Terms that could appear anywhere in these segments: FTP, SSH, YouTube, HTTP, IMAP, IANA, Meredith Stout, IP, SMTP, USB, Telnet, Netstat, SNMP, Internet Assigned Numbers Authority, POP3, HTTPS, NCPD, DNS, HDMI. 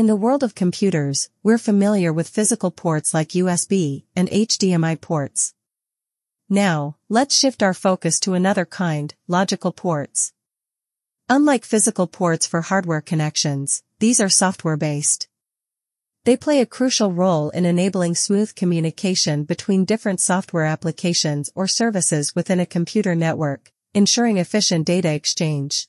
In the world of computers, we're familiar with physical ports like USB and HDMI ports. Now, let's shift our focus to another kind, logical ports. Unlike physical ports for hardware connections, these are software-based. They play a crucial role in enabling smooth communication between different software applications or services within a computer network, ensuring efficient data exchange.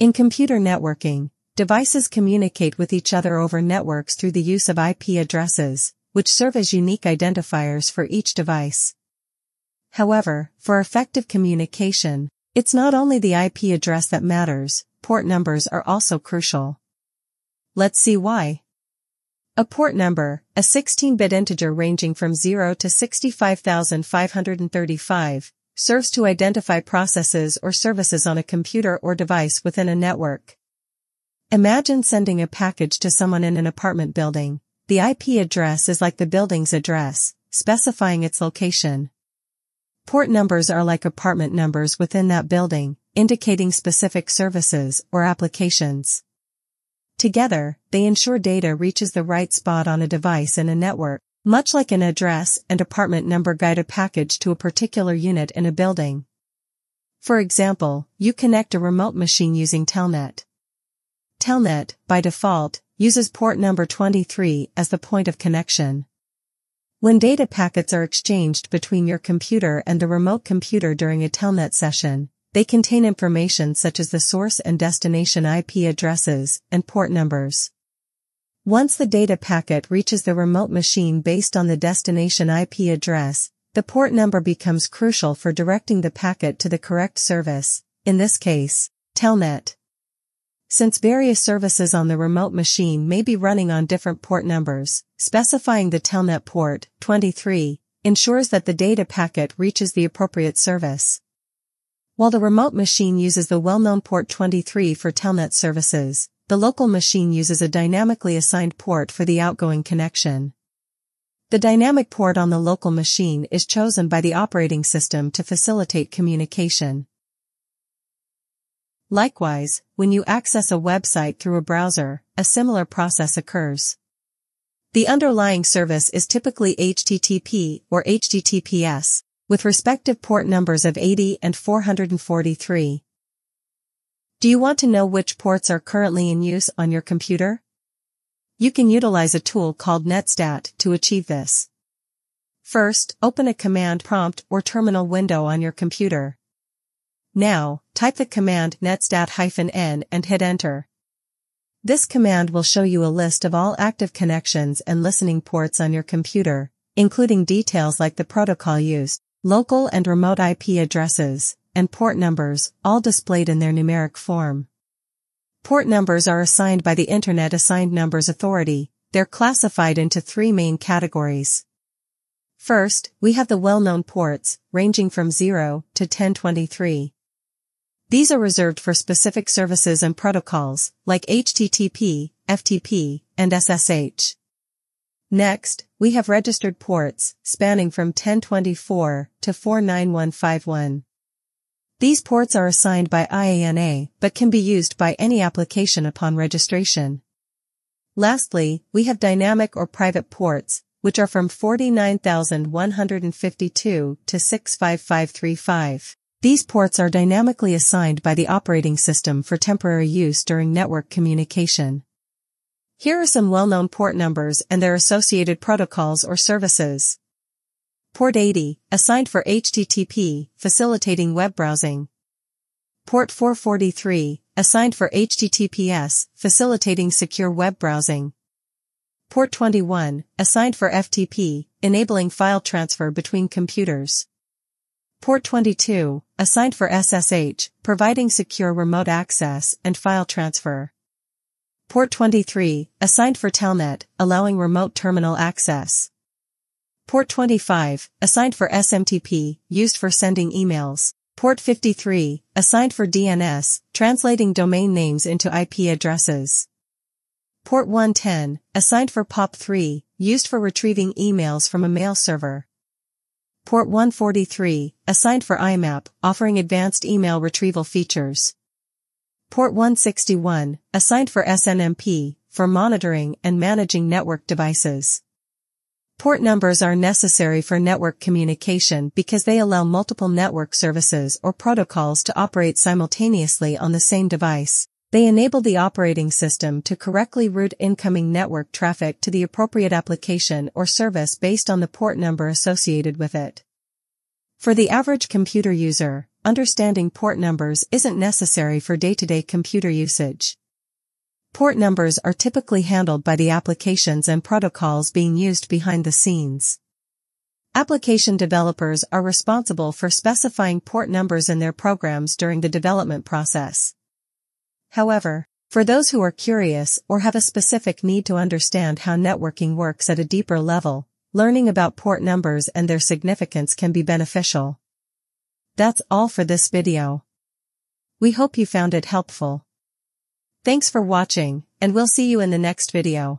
In computer networking, devices communicate with each other over networks through the use of IP addresses, which serve as unique identifiers for each device. However, for effective communication, it's not only the IP address that matters, port numbers are also crucial. Let's see why. A port number, a 16-bit integer ranging from 0 to 65,535, serves to identify processes or services on a computer or device within a network. Imagine sending a package to someone in an apartment building. The IP address is like the building's address, specifying its location. Port numbers are like apartment numbers within that building, indicating specific services or applications. Together, they ensure data reaches the right spot on a device in a network, much like an address and apartment number guide a package to a particular unit in a building. For example, you connect a remote machine using Telnet. Telnet, by default, uses port number 23 as the point of connection. When data packets are exchanged between your computer and the remote computer during a Telnet session, they contain information such as the source and destination IP addresses and port numbers. Once the data packet reaches the remote machine based on the destination IP address, the port number becomes crucial for directing the packet to the correct service, in this case, Telnet. Since various services on the remote machine may be running on different port numbers, specifying the Telnet port, 23, ensures that the data packet reaches the appropriate service. While the remote machine uses the well-known port 23 for Telnet services, the local machine uses a dynamically assigned port for the outgoing connection. The dynamic port on the local machine is chosen by the operating system to facilitate communication. Likewise, when you access a website through a browser, a similar process occurs. The underlying service is typically HTTP or HTTPS, with respective port numbers of 80 and 443. Do you want to know which ports are currently in use on your computer? You can utilize a tool called Netstat to achieve this. First, open a command prompt or terminal window on your computer. Now, type the command netstat-n and hit enter. This command will show you a list of all active connections and listening ports on your computer, including details like the protocol used, local and remote IP addresses, and port numbers, all displayed in their numeric form. Port numbers are assigned by the Internet Assigned Numbers Authority. They're classified into three main categories. First, we have the well-known ports, ranging from 0 to 1023. These are reserved for specific services and protocols, like HTTP, FTP, and SSH. Next, we have registered ports, spanning from 1024 to 49151. These ports are assigned by IANA, but can be used by any application upon registration. Lastly, we have dynamic or private ports, which are from 49,152 to 65535. These ports are dynamically assigned by the operating system for temporary use during network communication. Here are some well-known port numbers and their associated protocols or services. Port 80, assigned for HTTP, facilitating web browsing. Port 443, assigned for HTTPS, facilitating secure web browsing. Port 21, assigned for FTP, enabling file transfer between computers. Port 22, assigned for SSH, providing secure remote access and file transfer. Port 23, assigned for Telnet, allowing remote terminal access. Port 25, assigned for SMTP, used for sending emails. Port 53, assigned for DNS, translating domain names into IP addresses. Port 110, assigned for POP3, used for retrieving emails from a mail server. Port 143, assigned for IMAP, offering advanced email retrieval features. Port 161, assigned for SNMP, for monitoring and managing network devices. Port numbers are necessary for network communication because they allow multiple network services or protocols to operate simultaneously on the same device. They enable the operating system to correctly route incoming network traffic to the appropriate application or service based on the port number associated with it. For the average computer user, understanding port numbers isn't necessary for day-to-day computer usage. Port numbers are typically handled by the applications and protocols being used behind the scenes. Application developers are responsible for specifying port numbers in their programs during the development process. However, for those who are curious or have a specific need to understand how networking works at a deeper level, learning about port numbers and their significance can be beneficial. That's all for this video. We hope you found it helpful. Thanks for watching, and we'll see you in the next video.